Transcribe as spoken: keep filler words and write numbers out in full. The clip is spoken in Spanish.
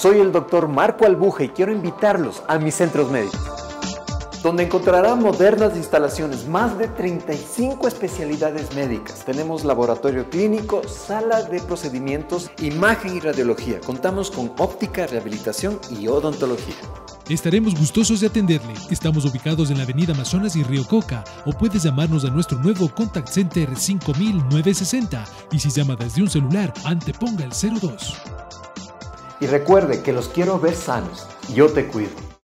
Soy el doctor Marco Albuja y quiero invitarlos a mis centros médicos, donde encontrarán modernas instalaciones, más de treinta y cinco especialidades médicas. Tenemos laboratorio clínico, sala de procedimientos, imagen y radiología. Contamos con óptica, rehabilitación y odontología. Estaremos gustosos de atenderle. Estamos ubicados en la avenida Amazonas y Río Coca, o puedes llamarnos a nuestro nuevo Contact Center cinco mil novecientos sesenta, y si llama desde un celular, anteponga el cero dos. Y recuerde que los quiero ver sanos. Yo te cuido.